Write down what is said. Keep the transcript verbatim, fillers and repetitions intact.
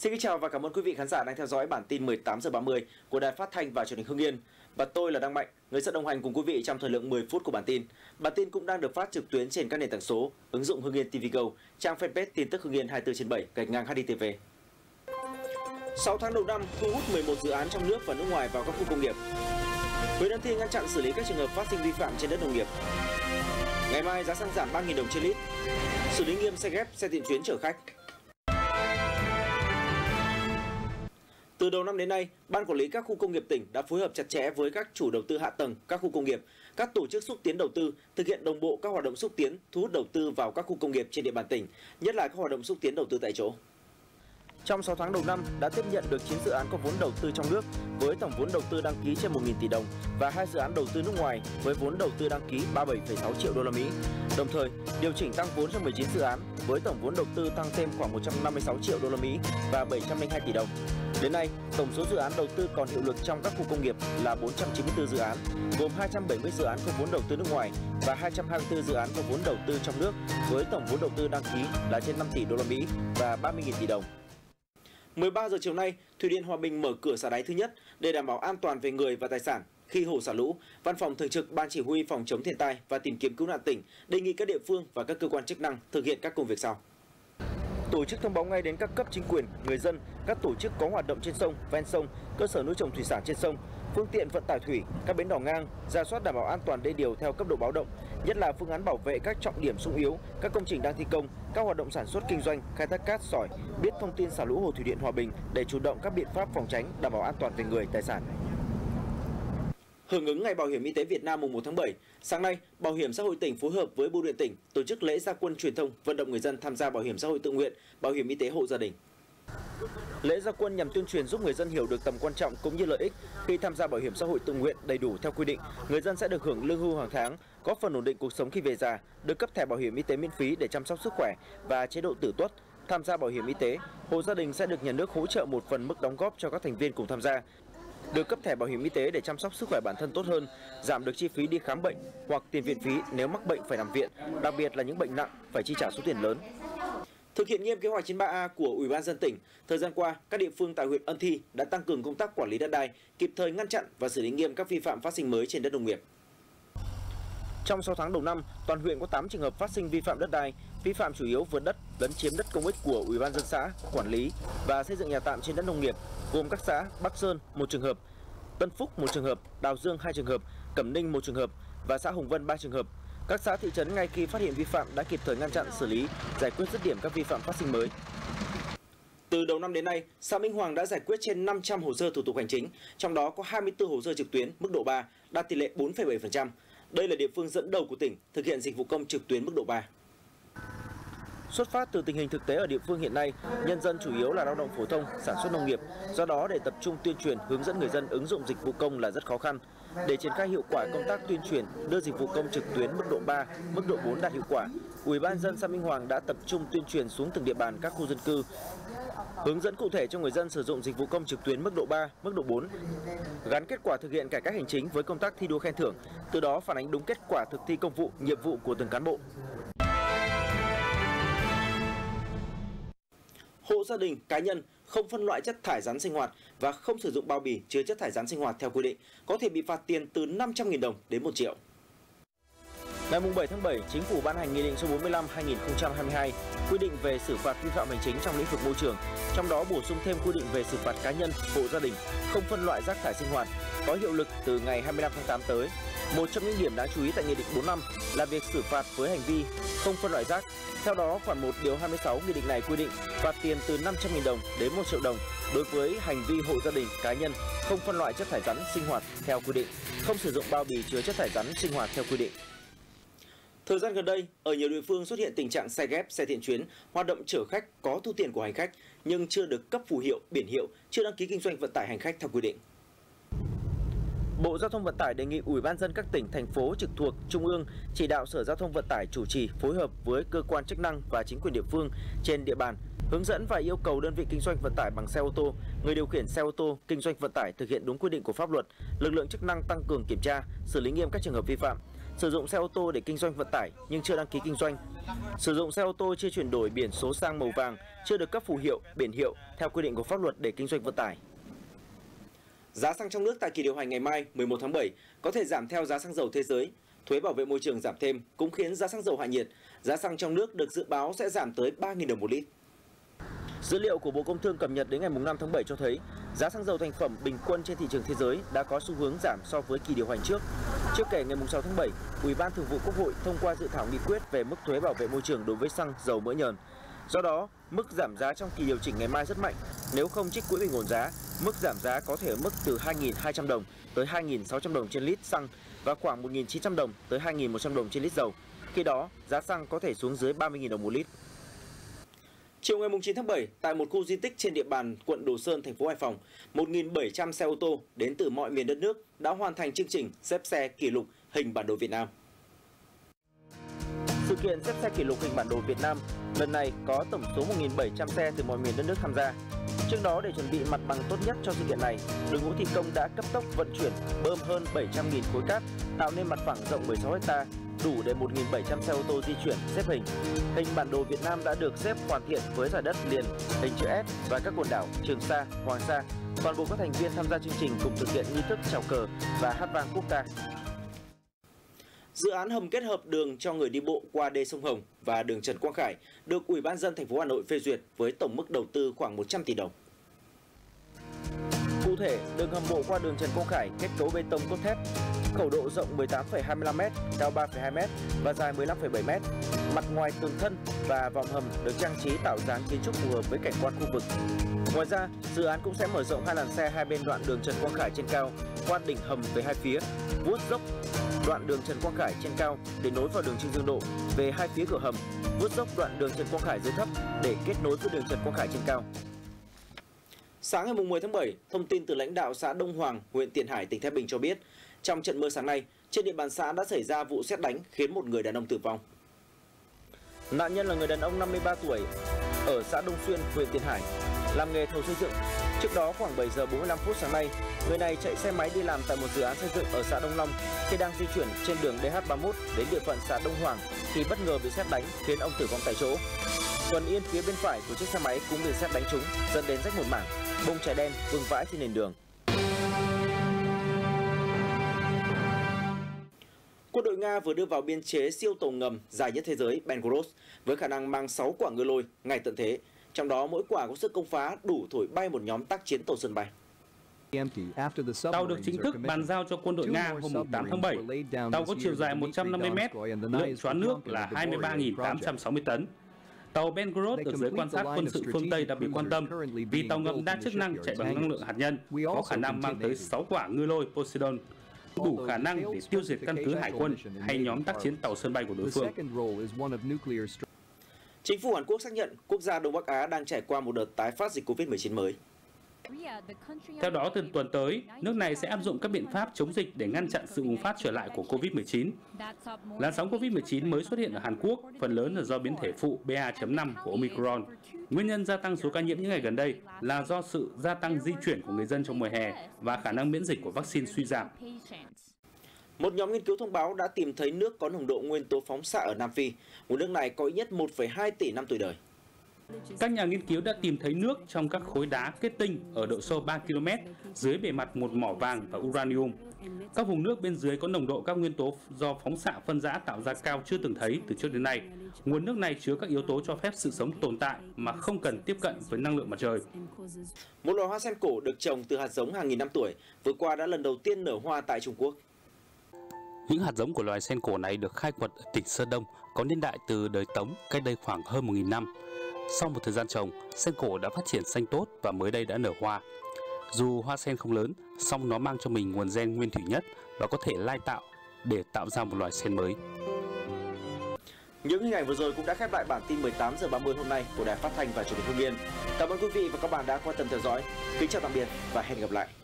Xin kính chào và cảm ơn quý vị khán giả đang theo dõi bản tin mười tám giờ ba mươi của Đài Phát thanh và Truyền hình Hưng Yên. Và tôi là Đăng Mạnh, người sẽ đồng hành cùng quý vị trong thời lượng mười phút của bản tin. Bản tin cũng đang được phát trực tuyến trên các nền tảng số, ứng dụng Hưng Yên tê vê Go, trang fanpage tin tức Hưng Yên hai mươi tư trên bảy, gạch ngang hát đê tê vê. sáu tháng đầu năm thu hút mười một dự án trong nước và nước ngoài vào các khu công nghiệp. Huyện Ân Thi ngăn chặn xử lý các trường hợp phát sinh vi phạm trên đất nông nghiệp. Ngày mai giá xăng giảm ba nghìn đồng trên lít. Xử lý nghiêm xe ghép, xe tiện chuyến chở khách. Từ đầu năm đến nay, Ban Quản lý các khu công nghiệp tỉnh đã phối hợp chặt chẽ với các chủ đầu tư hạ tầng, các khu công nghiệp, các tổ chức xúc tiến đầu tư, thực hiện đồng bộ các hoạt động xúc tiến, thu hút đầu tư vào các khu công nghiệp trên địa bàn tỉnh, nhất là các hoạt động xúc tiến đầu tư tại chỗ. Trong sáu tháng đầu năm đã tiếp nhận được chín dự án có vốn đầu tư trong nước với tổng vốn đầu tư đăng ký trên một nghìn tỷ đồng và hai dự án đầu tư nước ngoài với vốn đầu tư đăng ký ba mươi bảy phẩy sáu triệu đô la Mỹ. Đồng thời, điều chỉnh tăng vốn cho mười chín dự án với tổng vốn đầu tư tăng thêm khoảng một trăm năm mươi sáu triệu đô la Mỹ và bảy trăm linh hai tỷ đồng. Đến nay, tổng số dự án đầu tư còn hiệu lực trong các khu công nghiệp là bốn trăm chín mươi tư dự án, gồm hai trăm bảy mươi dự án có vốn đầu tư nước ngoài và hai trăm hai mươi tư dự án có vốn đầu tư trong nước với tổng vốn đầu tư đăng ký là trên năm tỷ đô la Mỹ và ba mươi nghìn tỷ đồng. mười ba giờ chiều nay, Thủy điện Hòa Bình mở cửa xả đáy thứ nhất để đảm bảo an toàn về người và tài sản khi hồ xả lũ. Văn phòng Thường trực Ban Chỉ huy Phòng chống thiên tai và tìm kiếm cứu nạn tỉnh đề nghị các địa phương và các cơ quan chức năng thực hiện các công việc sau. Tổ chức thông báo ngay đến các cấp chính quyền, người dân, các tổ chức có hoạt động trên sông, ven sông, cơ sở nuôi trồng thủy sản trên sông, phương tiện vận tải thủy, các bến đỏ ngang, rà soát đảm bảo an toàn đê điều theo cấp độ báo động, nhất là phương án bảo vệ các trọng điểm sung yếu, các công trình đang thi công, các hoạt động sản xuất kinh doanh, khai thác cát sỏi, biết thông tin xả lũ hồ thủy điện Hòa Bình để chủ động các biện pháp phòng tránh, đảm bảo an toàn về người, tài sản. Hưởng ứng Ngày Bảo hiểm Y tế Việt Nam mùng một tháng bảy, sáng nay, Bảo hiểm xã hội tỉnh phối hợp với Bưu điện tỉnh tổ chức lễ ra quân truyền thông vận động người dân tham gia bảo hiểm xã hội tự nguyện, bảo hiểm y tế hộ gia đình. Lễ ra quân nhằm tuyên truyền giúp người dân hiểu được tầm quan trọng cũng như lợi ích khi tham gia bảo hiểm xã hội tự nguyện đầy đủ theo quy định, người dân sẽ được hưởng lương hưu hàng tháng, góp phần ổn định cuộc sống khi về già, được cấp thẻ bảo hiểm y tế miễn phí để chăm sóc sức khỏe và chế độ tử tuất. Tham gia bảo hiểm y tế, hộ gia đình sẽ được nhà nước hỗ trợ một phần mức đóng góp cho các thành viên cùng tham gia, được cấp thẻ bảo hiểm y tế để chăm sóc sức khỏe bản thân tốt hơn, giảm được chi phí đi khám bệnh hoặc tiền viện phí nếu mắc bệnh phải nằm viện, đặc biệt là những bệnh nặng phải chi trả số tiền lớn. Thực hiện nghiêm kế hoạch chín mươi ba A của Ủy ban nhân dân tỉnh, thời gian qua, các địa phương tại huyện Ân Thi đã tăng cường công tác quản lý đất đai, kịp thời ngăn chặn và xử lý nghiêm các vi phạm phát sinh mới trên đất nông nghiệp. Trong sáu tháng đầu năm, toàn huyện có tám trường hợp phát sinh vi phạm đất đai, vi phạm chủ yếu vượt đất, lấn chiếm đất công ích của Ủy ban nhân dân xã, quản lý và xây dựng nhà tạm trên đất nông nghiệp, gồm các xã Bắc Sơn một trường hợp, Tân Phúc một trường hợp, Đào Dương hai trường hợp, Cẩm Ninh một trường hợp và xã Hùng Vân ba trường hợp. Các xã thị trấn ngay khi phát hiện vi phạm đã kịp thời ngăn chặn xử lý, giải quyết dứt điểm các vi phạm phát sinh mới. Từ đầu năm đến nay, xã Minh Hoàng đã giải quyết trên năm trăm hồ sơ thủ tục hành chính, trong đó có hai mươi tư hồ sơ trực tuyến mức độ ba, đạt tỷ lệ bốn phẩy bảy phần trăm. Đây là địa phương dẫn đầu của tỉnh thực hiện dịch vụ công trực tuyến mức độ ba. Xuất phát từ tình hình thực tế ở địa phương hiện nay, nhân dân chủ yếu là lao động phổ thông, sản xuất nông nghiệp. Do đó, để tập trung tuyên truyền hướng dẫn người dân ứng dụng dịch vụ công là rất khó khăn. Để triển khai hiệu quả công tác tuyên truyền, đưa dịch vụ công trực tuyến mức độ ba, mức độ bốn đạt hiệu quả, Ủy ban nhân dân xã Minh Hoàng đã tập trung tuyên truyền xuống từng địa bàn các khu dân cư, hướng dẫn cụ thể cho người dân sử dụng dịch vụ công trực tuyến mức độ ba, mức độ bốn, gắn kết quả thực hiện cải cách hành chính với công tác thi đua khen thưởng, từ đó phản ánh đúng kết quả thực thi công vụ, nhiệm vụ của từng cán bộ. Hộ gia đình, cá nhân không phân loại chất thải rắn sinh hoạt và không sử dụng bao bì chứa chất thải rắn sinh hoạt theo quy định có thể bị phạt tiền từ năm trăm nghìn đồng đến một triệu. Ngày bảy tháng bảy, Chính phủ ban hành Nghị định số bốn mươi lăm trên hai nghìn không trăm hai mươi hai quy định về xử phạt vi phạm hành chính trong lĩnh vực môi trường, trong đó bổ sung thêm quy định về xử phạt cá nhân, hộ gia đình không phân loại rác thải sinh hoạt, có hiệu lực từ ngày hai mươi lăm tháng tám tới. Một trong những điểm đáng chú ý tại Nghị định bốn mươi lăm là việc xử phạt với hành vi không phân loại rác. Theo đó, khoản một điều hai mươi sáu Nghị định này quy định phạt tiền từ năm trăm nghìn đồng đến một triệu đồng đối với hành vi hộ gia đình, cá nhân không phân loại chất thải rắn sinh hoạt theo quy định, không sử dụng bao bì chứa chất thải rắn sinh hoạt theo quy định. Thời gian gần đây, ở nhiều địa phương xuất hiện tình trạng xe ghép, xe tiện chuyến hoạt động chở khách có thu tiền của hành khách nhưng chưa được cấp phù hiệu, biển hiệu, chưa đăng ký kinh doanh vận tải hành khách theo quy định. Bộ Giao thông Vận tải đề nghị Ủy ban nhân dân các tỉnh, thành phố trực thuộc Trung ương chỉ đạo Sở Giao thông Vận tải chủ trì phối hợp với cơ quan chức năng và chính quyền địa phương trên địa bàn, hướng dẫn và yêu cầu đơn vị kinh doanh vận tải bằng xe ô tô, người điều khiển xe ô tô kinh doanh vận tải thực hiện đúng quy định của pháp luật, lực lượng chức năng tăng cường kiểm tra, xử lý nghiêm các trường hợp vi phạm. sử dụng xe ô tô để kinh doanh vận tải nhưng chưa đăng ký kinh doanh, sử dụng xe ô tô chưa chuyển đổi biển số sang màu vàng, chưa được cấp phù hiệu, biển hiệu theo quy định của pháp luật để kinh doanh vận tải. Giá xăng trong nước tại kỳ điều hành ngày mai mười một tháng bảy có thể giảm theo giá xăng dầu thế giới. Thuế bảo vệ môi trường giảm thêm cũng khiến giá xăng dầu hạ nhiệt. Giá xăng trong nước được dự báo sẽ giảm tới ba nghìn đồng một lít. Dữ liệu của Bộ Công Thương cập nhật đến ngày mùng năm tháng bảy cho thấy giá xăng dầu thành phẩm bình quân trên thị trường thế giới đã có xu hướng giảm so với kỳ điều hành trước. Trước kể ngày mùng sáu tháng bảy, Ủy ban Thường vụ Quốc hội thông qua dự thảo nghị quyết về mức thuế bảo vệ môi trường đối với xăng, dầu mỡ nhờn. Do đó, mức giảm giá trong kỳ điều chỉnh ngày mai rất mạnh. Nếu không trích quỹ bình ổn giá, mức giảm giá có thể ở mức từ hai nghìn hai trăm đồng tới hai nghìn sáu trăm đồng trên lít xăng và khoảng một nghìn chín trăm đồng tới hai nghìn một trăm đồng trên lít dầu. Khi đó, giá xăng có thể xuống dưới ba mươi nghìn đồng một lít. Chiều ngày mùng chín tháng bảy, tại một khu di tích trên địa bàn quận Đồ Sơn, thành phố Hải Phòng, một nghìn bảy trăm xe ô tô đến từ mọi miền đất nước đã hoàn thành chương trình xếp xe kỷ lục hình bản đồ Việt Nam. Sự kiện xếp xe kỷ lục hình bản đồ Việt Nam lần này có tổng số một nghìn bảy trăm xe từ mọi miền đất nước tham gia. Trước đó, để chuẩn bị mặt bằng tốt nhất cho sự kiện này, đội ngũ thi công đã cấp tốc vận chuyển bơm hơn bảy trăm nghìn khối cát, tạo nên mặt phẳng rộng mười sáu ha, đủ để một nghìn bảy trăm xe ô tô di chuyển xếp hình. Hình bản đồ Việt Nam đã được xếp hoàn thiện với giải đất liền, hình chữ S và các quần đảo Trường Sa, Hoàng Sa. Toàn bộ các thành viên tham gia chương trình cùng thực hiện nghi thức chào cờ và hát vang quốc ca. Dự án hầm kết hợp đường cho người đi bộ qua đê sông Hồng và đường Trần Quang Khải được Ủy ban nhân dân thành phố Hà Nội phê duyệt với tổng mức đầu tư khoảng một trăm tỷ đồng. Cụ thể, đường hầm bộ qua đường Trần Quang Khải kết cấu bê tông cốt thép, khẩu độ rộng mười tám phẩy hai mươi lăm mét, cao ba phẩy hai mét và dài mười lăm phẩy bảy mét. Mặt ngoài tường thân và vòng hầm được trang trí tạo dáng kiến trúc phù hợp với cảnh quan khu vực. Ngoài ra, dự án cũng sẽ mở rộng hai làn xe hai bên đoạn đường Trần Quang Khải trên cao, qua đỉnh hầm về hai phía, vuốt dốc đoạn đường Trần Quang Khải trên cao để nối vào đường Trưng Dương Độ về hai phía cửa hầm, vuốt dốc đoạn đường Trần Quang Khải dưới thấp để kết nối với đường Trần Quang Khải trên cao. Sáng ngày mùng mười tháng bảy, thông tin từ lãnh đạo xã Đông Hoàng, huyện Tiền Hải, tỉnh Thái Bình cho biết, trong trận mưa sáng nay, trên địa bàn xã đã xảy ra vụ sét đánh khiến một người đàn ông tử vong. Nạn nhân là người đàn ông năm mươi ba tuổi ở xã Đông Xuyên, huyện Tiền Hải, làm nghề thầu xây dựng. Trước đó khoảng bảy giờ bốn mươi lăm phút sáng nay, người này chạy xe máy đi làm tại một dự án xây dựng ở xã Đông Long khi đang di chuyển trên đường D H ba mươi mốt đến địa phận xã Đông Hoàng thì bất ngờ bị sét đánh khiến ông tử vong tại chỗ. Phần yên phía bên phải của chiếc xe máy cũng bị sét đánh trúng dẫn đến rách một mảng, bông cháy đen vương vãi trên nền đường. Quân đội Nga vừa đưa vào biên chế siêu tàu ngầm dài nhất thế giới Ben Groot với khả năng mang sáu quả ngư lôi ngay tận thế, trong đó mỗi quả có sức công phá đủ thổi bay một nhóm tác chiến tàu sân bay. Tàu được chính thức bàn giao cho quân đội Nga hôm tám tháng bảy. Tàu có chiều dài một trăm năm mươi mét, lượng choán nước là hai mươi ba nghìn tám trăm sáu mươi tấn. Tàu Ben Groot được giới quan sát quân sự phương Tây đặc biệt quan tâm vì tàu ngầm đa chức năng chạy bằng năng lượng hạt nhân, có khả năng mang tới sáu quả ngư lôi Poseidon, đủ khả năng để tiêu diệt căn cứ hải quân hay nhóm tác chiến tàu sân bay của đối phương. Chính phủ Hàn Quốc xác nhận quốc gia Đông Bắc Á đang trải qua một đợt tái phát dịch Covid mười chín mới. Theo đó, từ tuần tới, nước này sẽ áp dụng các biện pháp chống dịch để ngăn chặn sự bùng phát trở lại của Covid mười chín. Làn sóng Covid mười chín mới xuất hiện ở Hàn Quốc, phần lớn là do biến thể phụ B A chấm năm của Omicron. Nguyên nhân gia tăng số ca nhiễm những ngày gần đây là do sự gia tăng di chuyển của người dân trong mùa hè và khả năng miễn dịch của vaccine suy giảm. Một nhóm nghiên cứu thông báo đã tìm thấy nước có nồng độ nguyên tố phóng xạ ở Nam Phi. Nguồn nước này có ít nhất một phẩy hai tỷ năm tuổi đời. Các nhà nghiên cứu đã tìm thấy nước trong các khối đá kết tinh ở độ sâu ba ki lô mét dưới bề mặt một mỏ vàng và uranium. Các vùng nước bên dưới có nồng độ các nguyên tố do phóng xạ phân rã tạo ra cao chưa từng thấy từ trước đến nay. Nguồn nước này chứa các yếu tố cho phép sự sống tồn tại mà không cần tiếp cận với năng lượng mặt trời. Một loài hoa sen cổ được trồng từ hạt giống hàng nghìn năm tuổi vừa qua đã lần đầu tiên nở hoa tại Trung Quốc. Những hạt giống của loài sen cổ này được khai quật ở tỉnh Sơn Đông, có niên đại từ đời Tống, cách đây khoảng hơn một nghìn năm. Sau một thời gian trồng, sen cổ đã phát triển xanh tốt và mới đây đã nở hoa. Dù hoa sen không lớn, song nó mang cho mình nguồn gen nguyên thủy nhất và có thể lai tạo để tạo ra một loài sen mới. Những hình ảnh vừa rồi cũng đã khép lại bản tin mười tám giờ ba mươi hôm nay của Đài Phát thanh và Truyền hình Hưng Yên. Cảm ơn quý vị và các bạn đã quan tâm theo dõi. Kính chào tạm biệt và hẹn gặp lại.